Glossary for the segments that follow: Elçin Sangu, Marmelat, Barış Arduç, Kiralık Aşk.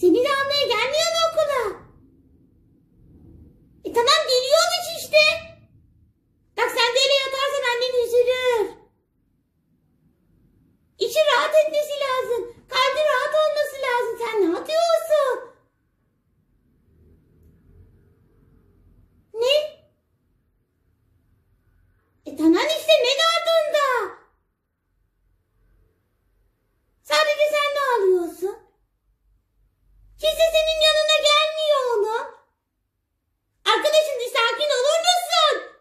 Seni de almaya gelmiyor mu okula? Tamam geliyormuş işte. Bak sen böyle yaparsan annen üzülür. İçi rahat etmesi lazım. Kalbi rahat olması lazım. Sen ne yapıyorsun? Ne? Tamam işte ne derdin? Sadece sen ne alıyorsun? Kimse senin yanına gelmiyor oğlum. Arkadaşım bir sakin olur musun?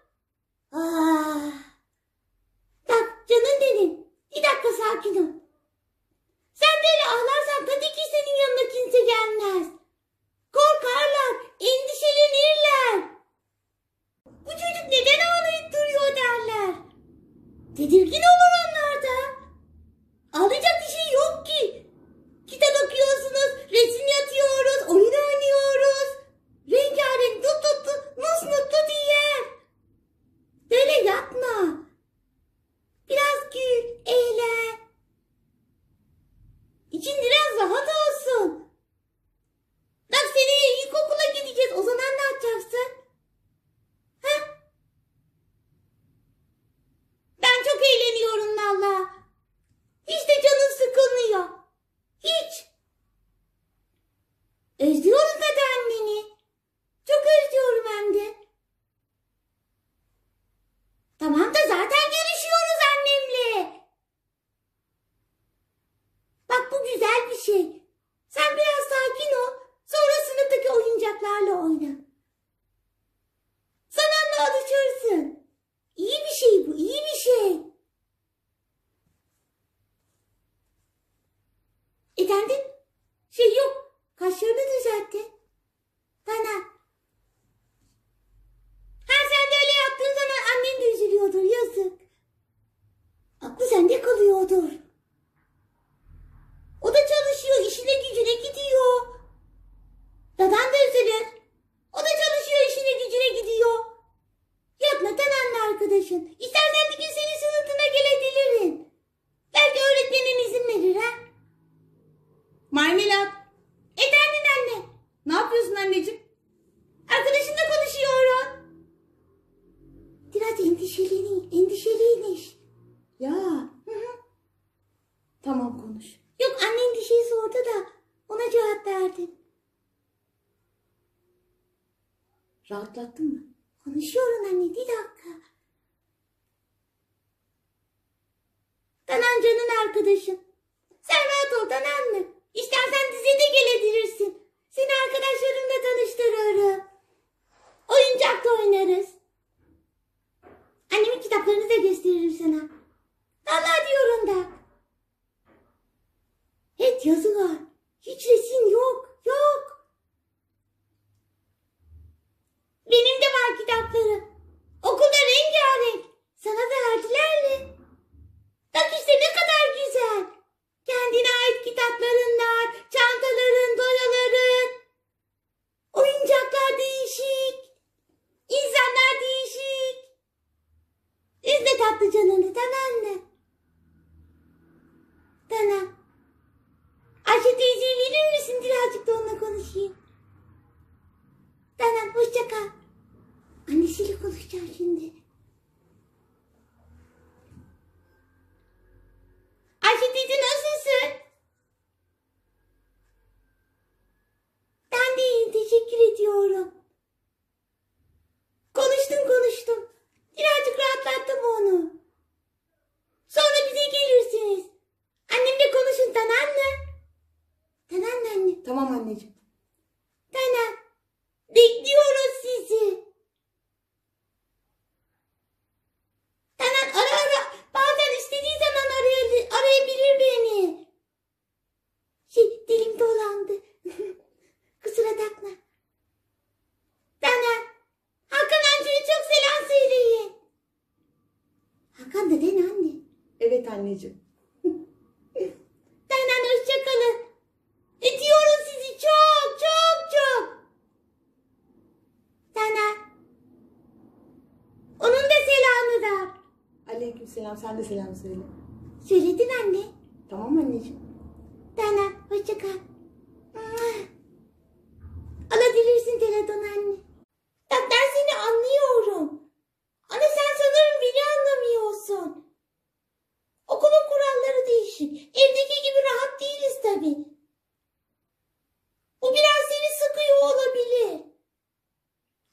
Aa, bak canım benim. Bir dakika sakin ol. Sen böyle ağlarsan tabii ki senin yanına kimse gelmez. Korkarlar, endişelenirler. Bu çocuk neden ağlayıp duruyor derler. Tedirgin olur onlar da. Ağlayacak bir şey yok ki. Kitap okuyorsunuz, resim yatıyoruz, oyun oynuyoruz. Rengarenk tut tut tut, mutlu diye. Böyle yapma. Biraz gül, eğlen. İçin biraz rahat olsun. Bak seneye ilkokula gideceğiz, o zaman ne yapacaksın? Heh. Ben çok eğleniyorum valla. Hiç de canım sıkılmıyor. Hiç. Özlüyorum da anneni. Çok özlüyorum hem de. Tamam da zaten görüşüyoruz annemle. Bak bu güzel bir şey. Sen biraz sakin ol. Sonra sınıftaki oyuncaklarla oyna. Sana alışırsın. İyi bir şey bu, iyi bir şey. Efendim? Şey yok. Kaşlarını düzeltti. Bana. Ha sen de öyle yaptığın zaman annen de üzülüyordur. Yazık. Aklı sende kalıyordur. O da çalışıyor. İşine gücüne gidiyor. Dadan da üzülür. O da çalışıyor. İşine gücüne gidiyor. Yapma dadanla arkadaşın. İstersen bir gün senin sınıfına gelebilirim. Belki öğretmenin izin verir ha. Marmelat. Efendim anne. Ne yapıyorsun anneciğim? Arkadaşınla konuşuyorum. Biraz endişeliymiş. Ya. Hı. Tamam konuş. Yok anne endişeyi sordu da ona cevap verdim. Rahatlattın mı? Konuşuyorum anne bir dakika. Danan canın arkadaşım. Sen rahat ol Danan mı? İstersen dize de gelebilirsin. Seni arkadaşlarımla tanıştırırım. Oyuncakla oynarız. Annemin kitaplarını da gösteririm sana. Vallahi diyorum da. Evet yazı var. Hiç resim yok. Yok. Benim de var kitaplarım. Okulda rengarenk. Sana verdiler mi? Bak işte ne kadar güzel. Kendine ait kitapların var, çantaların, boyaların, oyuncaklar değişik, insanlar değişik. İzle tatlı canını, tamam mı? Tamam. Ayşe teyzeye verir misin? Birazcık da onunla konuşayım. Tamam, hoşça kal. Annesiyle konuşacağım şimdi. Ayşe teyze nasılsın? Ben de iyiyim teşekkür ediyorum. Konuştum. Birazcık rahatlattım onu. Sonra bize gelirsiniz. Annemle konuşun tamam mı? Tamam mı anne? Tamam anneciğim. Tamam. Bekliyoruz sizi. Tamam ara. Bazen istediği zaman arayabilir beni. Dilim dolandı. Kusura bakma. Danan. Hakan amcaya çok selam söyleyin. Hakan da değil anne. Evet anneciğim. Danan hoşçakalın. Öpüyorum sizi çok. Danan. Onun da selamı var. Aleykümselam. Sen de selam söyle. Söyledin anne. Tamam anneciğim. Dana hoşça kal. tabii. Bu biraz seni sıkıyor olabilir.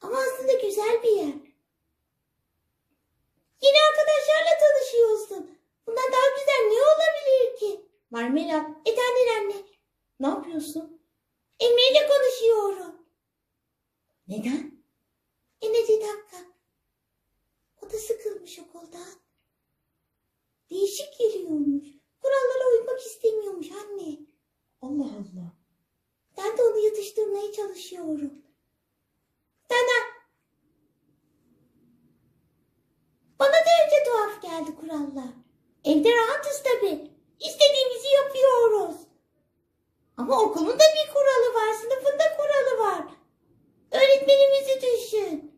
Ama aslında güzel bir yer. Yeni arkadaşlarla tanışıyorsun. Bundan daha güzel ne olabilir ki? Marmelat, Eternel anne. Ne yapıyorsun? Emre ile konuşuyorum. Neden? Bir dakika. O da sıkılmış okuldan. Değişik geliyormuş. Kurallara uymak istemiyormuş anne. Allah Allah. Ben de onu yatıştırmaya çalışıyorum. Bana da önce tuhaf geldi kurallar. Evde rahatız tabii. İstediğimizi yapıyoruz. Ama okulun da bir kuralı var. Sınıfın da kuralı var. Öğretmenimizi düşün.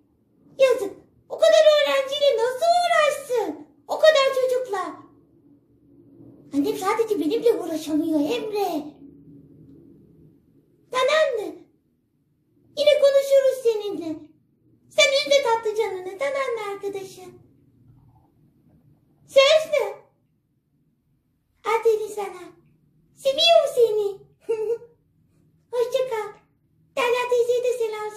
Yazık. O kadar öğrenciyle nasıl uğraşsın? O kadar çocukla. Annem sadece benimle uğraşamıyor Emre. Anne. Yine konuşuruz seninle. Sen üzme tatlı canını. Anne arkadaşım. Söz mü? Aferin sana. Seviyorum seni. Hoşça kal. Derya teyzeye de selam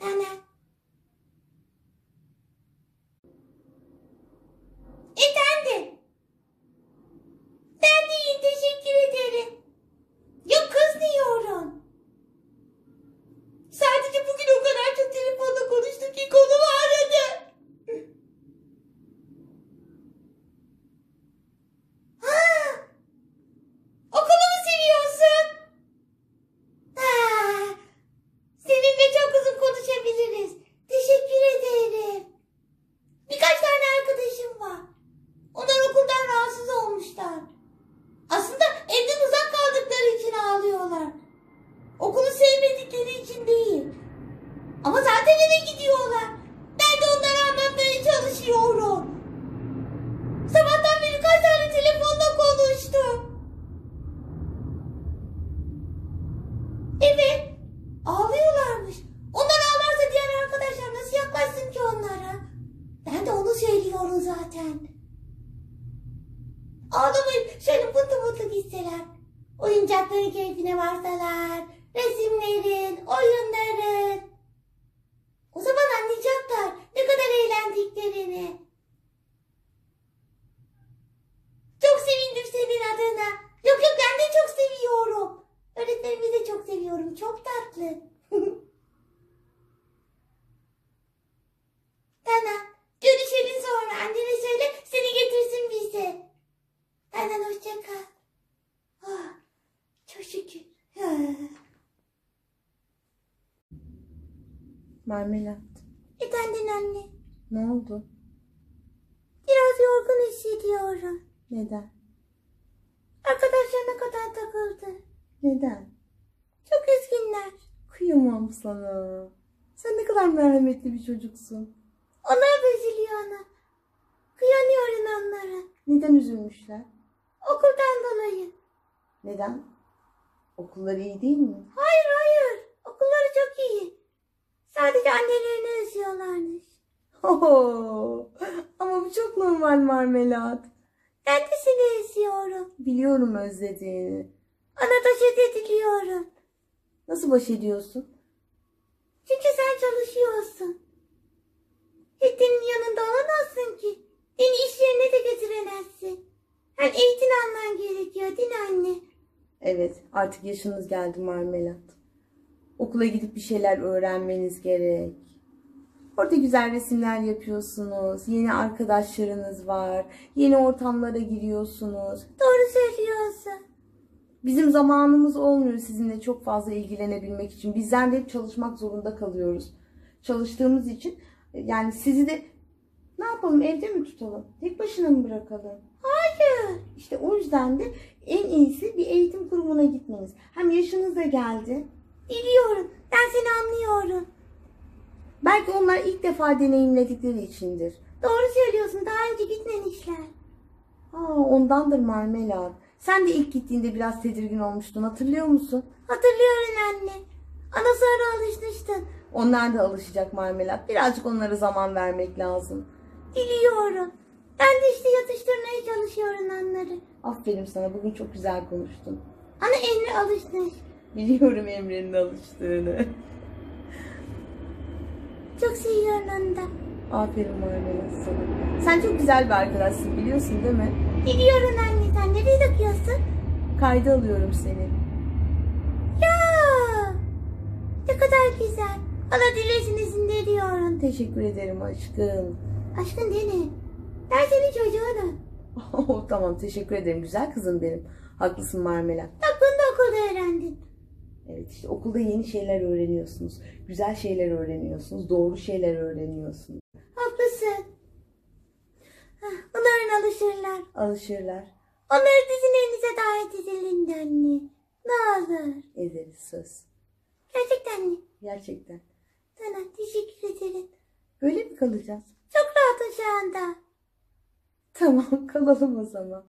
Nana. Ağlamayın, şöyle mutlu mutlu gitseler. Oyuncakların keyfine varsalar. Resimlerin, oyunların. O zaman anlayacaklar ne kadar eğlendiklerini. Çok sevindim senin adına. Yok yok, ben de çok seviyorum. Öğretmenimi de çok seviyorum. Çok tatlı. Tamam. Görüşelim sonra. Annene söyle seni getirsin bize. Benden hoşça kal. Ah, çok şükür. Marmelat. Neden anne? Ne oldu? Biraz yorgun hissediyorum. Neden? Arkadaşlarına kadar takıldı. Neden? Çok üzgünler. Kıyamam sana. Sen ne kadar merhametli bir çocuksun. Onlar da üzülüyor ana. Kıyanıyorum onlara. Neden üzülmüşler? Okuldan dolayı. Neden? Okulları iyi değil mi? Hayır hayır. Okulları çok iyi. Sadece annelerini üzüyorlarmış. Oho. Ama bu çok normal Marmelat. Ben de seni üzüyorum. Biliyorum özlediğini. Ana taş ediliyorum. Nasıl baş ediyorsun? Çünkü sen çalışıyorsun. Senin yanında olamazsın ki. Beni iş yerine de getiremezsin. Hem eğitim alman gerekiyor değil mi anne? Evet, artık yaşınız geldi Marmelat. Okula gidip bir şeyler öğrenmeniz gerek. Orada güzel resimler yapıyorsunuz. Yeni arkadaşlarınız var. Yeni ortamlara giriyorsunuz. Doğru söylüyorsun. Bizim zamanımız olmuyor sizinle çok fazla ilgilenebilmek için. Bizler de hep çalışmak zorunda kalıyoruz. Çalıştığımız için... Yani sizi de ne yapalım, evde mi tutalım? Tek başına mı bırakalım? Hayır. İşte o yüzden de en iyisi bir eğitim kurumuna gitmeniz. Hem yaşınız da geldi. Biliyorum. Ben seni anlıyorum. Belki onlar ilk defa deneyimledikleri içindir. Doğru söylüyorsun. Daha önce gitmemişler. Aa, ondandır Marmelat. Sen de ilk gittiğinde biraz tedirgin olmuştun. Hatırlıyor musun? Hatırlıyorum anne. Ana sonra alışmıştın. Onlar da alışacak Marmelat. Birazcık onlara zaman vermek lazım. Biliyorum. Ben de işte yatıştırmaya çalışıyorum onları. Aferin sana. Bugün çok güzel konuştun. Ana Emre alıştı. Biliyorum Emre'nin alıştığını. Çok seviyorum onu da. Aferin Marmelat sana. Sen çok güzel bir arkadaşsın, biliyorsun değil mi? Biliyorum anne, sen nereye takıyorsun? Kayda alıyorum seni. Ya, ne kadar güzel. Allah dilersiniz diyorum. Teşekkür ederim aşkım. Aşkın değil. Ben senin çocuğunum. Oh, tamam, teşekkür ederim güzel kızım benim. Haklısın Marmelat. Bak bunu da okulda öğrendin. Evet, işte okulda yeni şeyler öğreniyorsunuz. Güzel şeyler öğreniyorsunuz. Doğru şeyler öğreniyorsunuz. Haklısın. Onların alışırlar. Alışırlar. Onları sizin evinize davet edelim de anne. Ne olur. Ederiz söz. Gerçekten mi? Gerçekten. Sana teşekkür ederim. Böyle mi kalacağız? Çok rahatım şu anda. Tamam, kalalım o zaman.